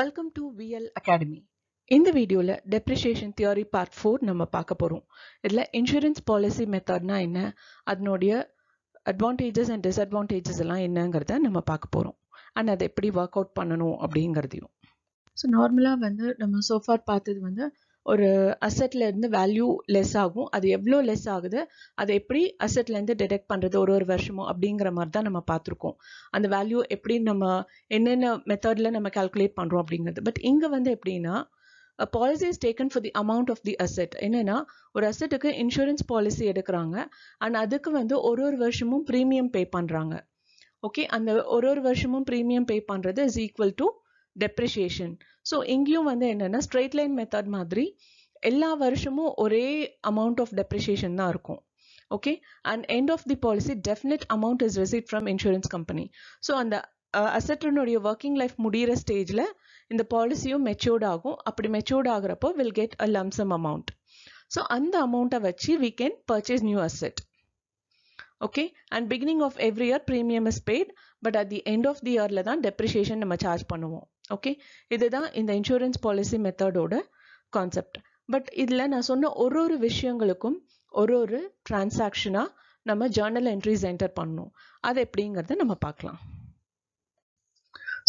Welcome to VL Academy. In the video, Depreciation Theory Part 4 நம்ம பார்க்க போறோம். இதுல Insurance Policy Method னா என்ன, அதனுடைய advantages and disadvantages எல்லாம் என்னங்கறத நம்ம பார்க்க போறோம். and அது எப்படி work out பண்ணனும் அப்படிங்கறதையும். So நார்மலா வந்து நம்ம so far பார்த்தது வந்து ஒரு அசெட்ல இருந்து வேல்யூ லெஸ் ஆகும், அது எவ்வளோ லெஸ் ஆகுது, அது எப்படி அசெட்ல இருந்து டிடெக்ட் பண்றது ஒரு ஒரு வருஷமும் அப்படிங்கிற மாதிரி தான் நம்ம பார்த்துருக்கோம். அந்த வேல்யூ எப்படி நம்ம என்னென்ன மெத்தட்ல நம்ம கால்குலேட் பண்றோம் அப்படிங்கிறது. பட் இங்க வந்து எப்படின்னா policy is taken for the amount of the asset. என்னன்னா ஒரு அசெட்டுக்கு இன்சூரன்ஸ் பாலிசி எடுக்கிறாங்க, அண்ட் அதுக்கு வந்து ஒரு ஒரு வருஷமும் ப்ரீமியம் பே பண்றாங்க. ஓகே, அந்த ஒரு ஒரு வருஷமும் ப்ரீமியம் பே பண்றது is equal to depreciation. So இங்கேயும் வந்து என்னென்னா ஸ்ட்ரெயிட் லைன் மெத்தட் மாதிரி எல்லா வருஷமும் ஒரே அமௌண்ட் ஆஃப் டெப்ரிஷியேஷன் தான் இருக்கும். Okay, and end of the policy definite amount is receive from insurance company. So அந்த அசெட்டனுடைய ஒர்க்கிங் லைஃப் முடிகிற ஸ்டேஜில் இந்த பாலிசியும் மெச்சூர்ட் ஆகும். அப்படி மெச்சூர்ட் ஆகிறப்போ will get a lump sum amount. So அந்த அமௌண்ட்டை வச்சு we can purchase new asset. Okay, and beginning of every year premium is paid, but at the end of the இயரில் தான் டெப்ரிஷியேஷன் நம்ம சார்ஜ் பண்ணுவோம். ஓகே, இதுதான் இந்த இன்சூரன்ஸ் பாலிசி மெத்தடோட கான்செப்ட். பட் இதில் நான் சொன்ன ஒரு ஒரு விஷயங்களுக்கும் ஒரு ஒரு டிரான்சாக்ஷனாக நம்ம ஜேர்னல் என்ட்ரிஸ் என்டர் பண்ணணும். அது எப்படிங்கிறத நம்ம பார்க்கலாம்.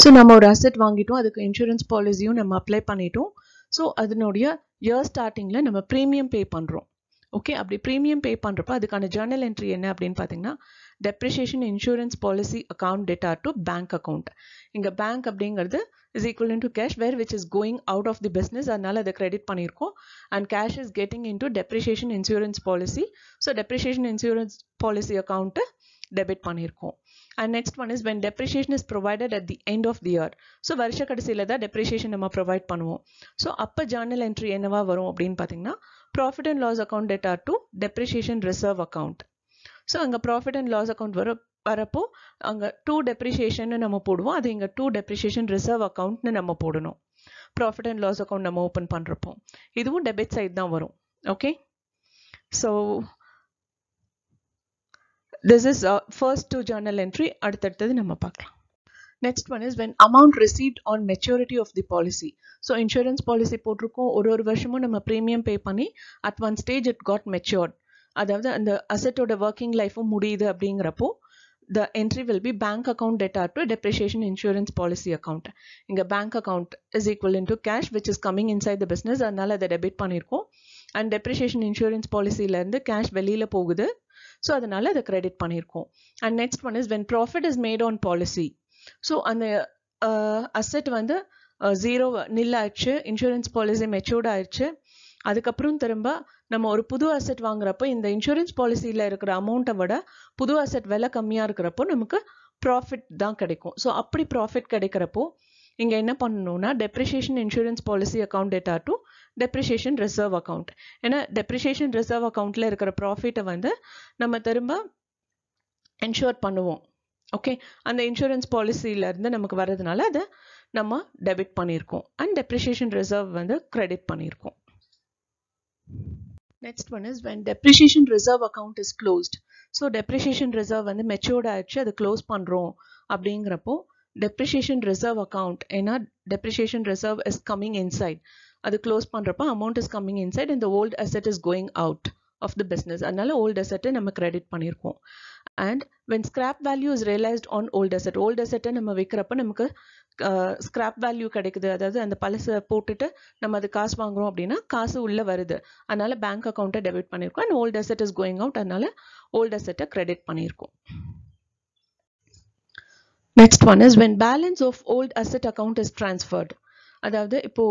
ஸோ நம்ம ஒரு அசெட் வாங்கிட்டோம், அதுக்கு இன்சூரன்ஸ் பாலிசியும் நம்ம அப்ளை பண்ணிட்டோம். ஸோ அதனுடைய இயர் ஸ்டார்டிங்கில் நம்ம ப்ரீமியம் பே பண்ணுறோம். ஓகே, அப்படி ப்ரீமியம் பே பண்ணுறப்ப அதுக்கான ஜேர்னல் என்ட்ரி என்ன அப்படின்னு பார்த்தீங்கன்னா depreciation insurance policy account data to bank account. இங்கே பேங்க் அப்படிங்கிறது is equal to cash where which is going out of the business, அதனால அதை கிரெடிட் பண்ணியிருக்கோம். and cash is getting into depreciation insurance policy. so depreciation insurance policy account debit பண்ணியிருக்கோம். and next one is when depreciation is provided at the end of the year. so வருஷ கடைசியில் தான் depreciation நம்ம provide பண்ணுவோம். So அப்போ Journal entry என்னவா வரும் அப்படின்னு பார்த்தீங்கன்னா profit and loss account data to depreciation reserve account. So அங்கே ப்ராஃபிட் அண்ட் லாஸ் அக்கௌண்ட் வரப்போ அங்கே டூ டெப்ரிஷியேஷன் நம்ம போடுவோம், அது இங்கே டூ டெப்ரிஷியேஷன் ரிசர்வ் அக்கௌண்ட்னு நம்ம போடணும். ப்ராஃபிட் அண்ட் லாஸ் அக்கௌண்ட் நம்ம ஓப்பன் பண்ணுறப்போ இதுவும் டெபிட் சைட் தான் வரும். Okay, so this is first two journal entry. அடுத்தடுத்தது நம்ம பார்க்கலாம். Next one is when amount received on maturity of the policy. so insurance policy போட்டிருக்கோம், ஒரு ஒரு வருஷமும் நம்ம ப்ரீமியம் பே பண்ணி at one stage it got matured. அதாவது அந்த அசெட்டோட ஒர்க்கிங் லைஃபும் முடியுது அப்படிங்கிறப்போ the entry will be bank account data to depreciation insurance policy account. இங்க bank account is equal into cash which is coming inside the business, அதனால அதை debit பண்ணியிருக்கோம். and depreciation insurance policyலேருந்து கேஷ் வெளியில போகுது, ஸோ அதனால அதை கிரெடிட் பண்ணியிருக்கோம். and next one is when profit is made on policy. So அந்த அசெட் வந்து ஜீரோ நில் ஆயிடுச்சு, இன்சூரன்ஸ் பாலிசி மெச்சூர்ட் ஆயிடுச்சு, அதுக்கப்புறம் திரும்ப நம்ம ஒரு புது அசெட் வாங்குறப்போ இந்த இன்சூரன்ஸ் பாலிசியில் இருக்கிற அமௌண்ட்டை விட புது அசெட் விலை கம்மியாக இருக்கிறப்போ நமக்கு ப்ராஃபிட் தான் கிடைக்கும். ஸோ அப்படி ப்ராஃபிட் கிடைக்கிறப்போ இங்கே என்ன பண்ணணும்னா depreciation insurance policy account data to depreciation reserve account. ஏன்னா டெப்ரிஷியேஷன் ரிசர்வ் அக்கௌண்ட்டில் இருக்கிற ப்ராஃபிட்டை வந்து நம்ம திரும்ப இன்ஷூர் பண்ணுவோம். ஓகே, அந்த இன்சூரன்ஸ் பாலிசியிலேருந்து நமக்கு வர்றதுனால அதை நம்ம டெபிட் பண்ணியிருக்கோம், அண்ட் டெப்ரிஷியேஷன் ரிசர்வ் வந்து கிரெடிட் பண்ணியிருக்கோம். Next one is when depreciation reserve account is closed. so depreciation reserve வந்து matured ஆயிடுச்சு, அது க்ளோஸ் பண்ணுறோம் அப்படிங்கிறப்போ depreciation reserve account, ஏன்னா depreciation reserve is coming inside, அது க்ளோஸ் பண்ணுறப்போ amount is coming inside and the old asset is going out of the business, அதனால old asset நம்ம credit பண்ணியிருக்கோம். and when scrap value is realized on old asset, old asset நம்ம விற்கிறப்ப நமக்கு scrap value கிடைக்குது, அதாவது அந்த பழசை போட்டுட்டு நம்ம அது காசு வாங்குறோம் அப்படின்னா காசு உள்ளே வருது, அதனால பேங்க் அக்கௌண்ட்டை டெபிட் பண்ணியிருக்கோம். And old asset is going out, அதனால ஓல்டு அசெட்டை கிரெடிட் பண்ணியிருக்கோம். Next one is when balance of old asset account is transferred. அதாவது இப்போ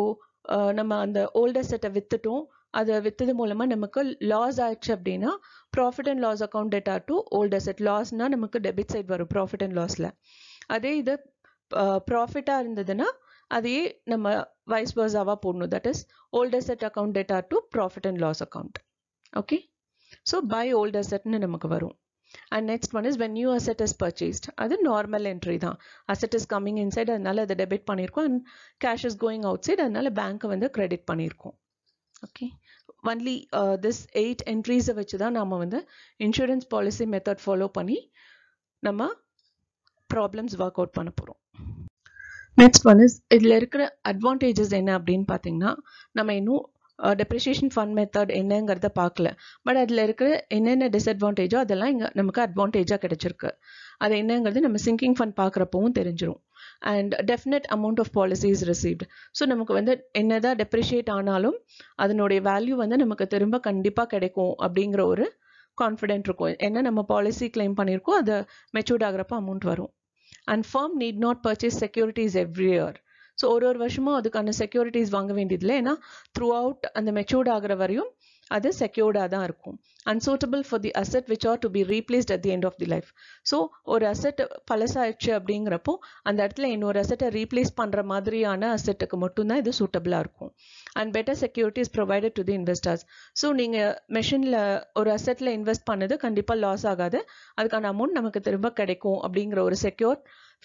நம்ம அந்த ஓல்டு அசெட்டை வித்துட்டோம், அதை வித்தது மூலமா நமக்கு லாஸ் ஆயிடுச்சு அப்படின்னா profit and loss account data to old asset. லாஸ்னா நமக்கு டெபிட் சைட் வரும் ப்ராஃபிட் அண்ட் லாஸ்ல, அதே இது ப்ராஃபிட்டாக இருந்ததுன்னா அதையே நம்ம வைஸ் வர்ஸாவாக போடணும். That is old asset account data to profit and loss account. Okay, so by old அசெட்னு நமக்கு வரும். And next one is when new asset is purchased, அது நார்மல் என்ட்ரி தான். அசெட் இஸ் கம்மிங் இன்சைட், அதனால அதை debit பண்ணியிருக்கோம். And cash is going outside, அதனால பேங்க்கை வந்து கிரெடிட் பண்ணியிருக்கோம். ஓகே, ஒன்லி திஸ் 8 என்ட்ரிஸை வச்சு தான் நம்ம வந்து இன்சூரன்ஸ் பாலிசி மெத்தட் ஃபாலோ பண்ணி நம்ம ப்ராப்ளம்ஸ் ஒர்க் அவுட் பண்ண போகிறோம். Next one is idla irukra advantages enna appdin pathina nama innu depreciation fund method ennaengiradha paakala but adla irukra enna disadvantage o adala inga namakku advantage ah kedachirukku adu ennaengiradhu nama sinking fund paakrappavum therinjirum and definite amount of policy is received so namakku vanda enna da depreciate aanalum adunoda value vanda namakku thirumba kandipa kedaikum abdingra oru confident irukum enna nama policy claim pannirukom adu matured agrappa amount varum. And firm need not purchase securities every year. So ஒரு வருஷமா அதுக்கான securities வாங்க வேண்டியதில்லை ஏன்னா throughout அந்த matured ஆகிற வரையும் அது secured ஆ தான் இருக்கும். Unsuitable for the asset which are to be replaced at the end of the life. So ஒரு asset பழசாயிடுச்சு அப்படிங்கிறப்போ அந்த இடத்துல இன்னொரு asset replace பண்ற மாதிரியான assetக்கு மட்டும் தான் இது suitable ஆ இருக்கும். And better securities provided to the investors. So நீங்க மெஷின்ல ஒரு assetல invest பண்ணது கண்டிப்பா லாஸ் ஆகாது. அதுக்கான amount நமக்கு திரும்ப கிடைக்கும் அப்படிங்கற ஒரு secure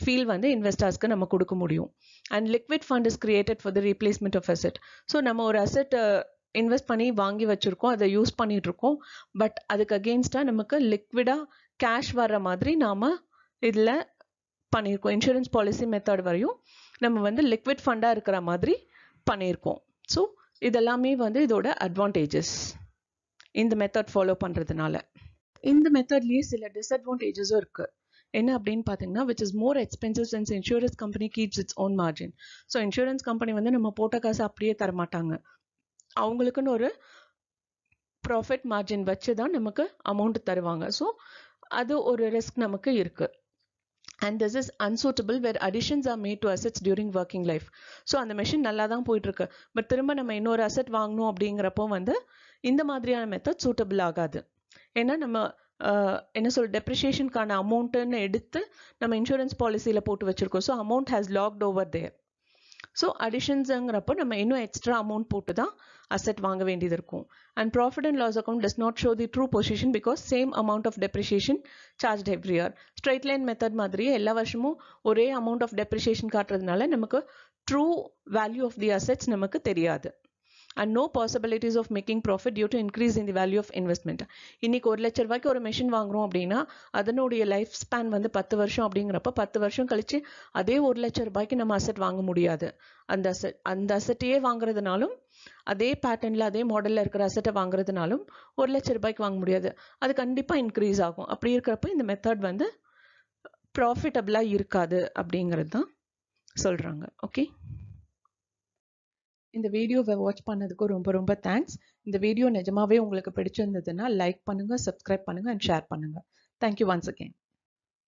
feel வந்து இன்வெஸ்டர்ஸ்க்கு நம்ம கொடுக்க முடியும். And liquid fund is created for the replacement of asset. So நம்ம ஒரு asset இன்வெஸ்ட் பண்ணி வாங்கி வச்சிருக்கோம் அதை யூஸ் பண்ணிட்டு இருக்கோம் பட் அதுக்கு அகைன்ஸ்டா நமக்கு லிக்விடா கேஷ் வர்ற மாதிரி நாம இதுல பண்ணியிருக்கோம் இன்சூரன்ஸ் பாலிசி மெத்தட் வரையும் நம்ம வந்து லிக்விட் ஃபண்டா இருக்கிற மாதிரி பண்ணியிருக்கோம். ஸோ இதெல்லாமே வந்து இதோட அட்வான்டேஜஸ் இந்த மெத்தட் ஃபாலோ பண்றதுனால. இந்த மெத்தட்லயே சில டிஸ்அட்வான்டேஜஸும் இருக்கு. என்ன அப்படின்னு பார்த்தீங்கன்னா which is more expensive since insurance company keeps its own margin. So insurance company வந்து நம்ம போட்ட காசு அப்படியே தரமாட்டாங்க. அவங்களுக்குன்னு ஒரு ப்ராஃபிட் மார்ஜின் வச்சு தான் நமக்கு அமௌண்ட் தருவாங்க. ஸோ அது ஒரு ரிஸ்க் நமக்கு இருக்கு. And this is unsuitable where additions are made to assets during working life. So அந்த மெஷின் நல்லா தான் போயிட்டு இருக்கு பட் திரும்ப நம்ம இன்னொரு அசெட் வாங்கணும் அப்படிங்கிறப்போ வந்து இந்த மாதிரியான மெத்தட் சூட்டபிள் ஆகாது. ஏன்னா நம்ம என்ன சொல் டெப்ரிஷியேஷனுக்கான அமௌண்ட்டுன்னு எடுத்து நம்ம இன்சூரன்ஸ் பாலிசியில் போட்டு வச்சிருக்கோம். So amount has locked over there. So அடிஷன்ஸுங்கிறப்போ நம்ம இன்னும் எக்ஸ்ட்ரா அமௌண்ட் போட்டு தான் அசெட் வாங்க வேண்டியது இருக்கும். And profit and loss account does not show the true position because same amount of depreciation charge every year. Straight line method மாதிரியே எல்லா வருஷமும் ஒரே அமௌண்ட் ஆஃப் டெப்ரிஷியேஷன் காட்டுறதுனால நமக்கு true value of the assets நமக்கு தெரியாது. And no possibilities of making profit due to increase in the value of investment. இன்னைக்கு ₹1,00,000க்கு ஒரு மெஷின் வாங்குறோம் அப்படின்னா அதனுடைய லைஃப் ஸ்பேன் வந்து 10 வருஷம் அப்படிங்கிறப்ப 10 வருஷம் கழிச்சு அதே ₹1,00,000க்கு நம்ம அசெட் வாங்க முடியாது. அந்த அசெட்டையே வாங்குறதுனாலும் அதே பேட்டர்ன்ல அதே மாடல்ல இருக்கிற அசெட்டை வாங்குறதுனாலும் ₹1,00,000க்கு வாங்க முடியாது. அது கண்டிப்பா இன்க்ரீஸ் ஆகும். அப்படி இருக்கிறப்ப இந்த மெத்தட் வந்து ப்ராஃபிட்டபிளா இருக்காது அப்படிங்கிறது தான் சொல்றாங்க. ஓகே, இந்த வீடியோவை வாட்ச் பண்ணதுக்கு ரொம்ப ரொம்ப தேங்க்ஸ். இந்த வீடியோ நிஜமாவே உங்களுக்கு பிடிச்சிருந்ததுன்னா லைக் பண்ணுங்க, சப்ஸ்கிரைப் பண்ணுங்க அண்ட் ஷேர் பண்ணுங்க. Thank you once again.